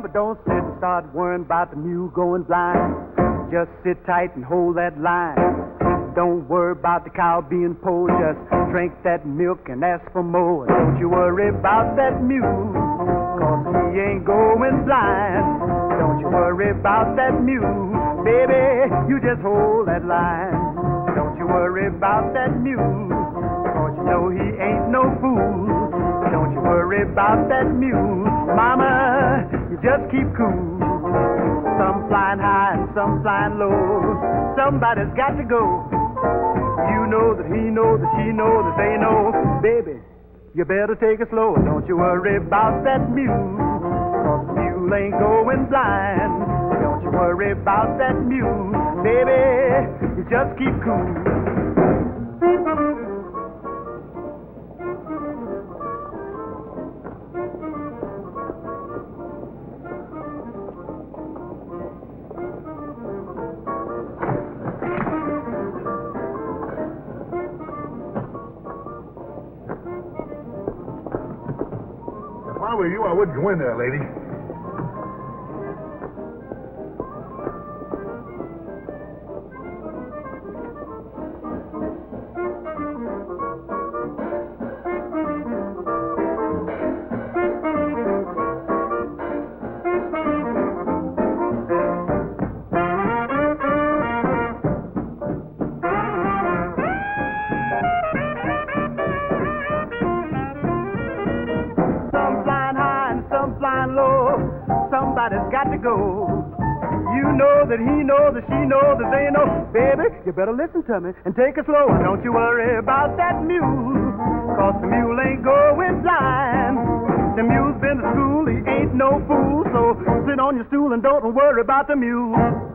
But don't sit and start worrying about the mule going blind. Just sit tight and hold that line. Don't worry about the cow being poor. Just drink that milk and ask for more. Don't you worry about that mule, 'cause he ain't going blind. Don't you worry about that mule, baby, you just hold that line. Don't you worry about that mule, 'cause you know he ain't no fool. Don't you worry about that mule, mama, you just keep cool. Some flying high and some flying low, somebody's got to go. You know that he knows that she knows that they know. Baby, you better take it slow. Don't you worry about that mule, 'cause the mule ain't going blind. Don't you worry about that mule, baby, you just keep cool. If I were you, I wouldn't go in there, lady. Somebody's got to go. You know that he knows that she knows that they know. Baby, you better listen to me and take it slow. Don't you worry about that mule, 'cause the mule ain't going blind. The mule's been to school, he ain't no fool. So sit on your stool and don't worry about the mule.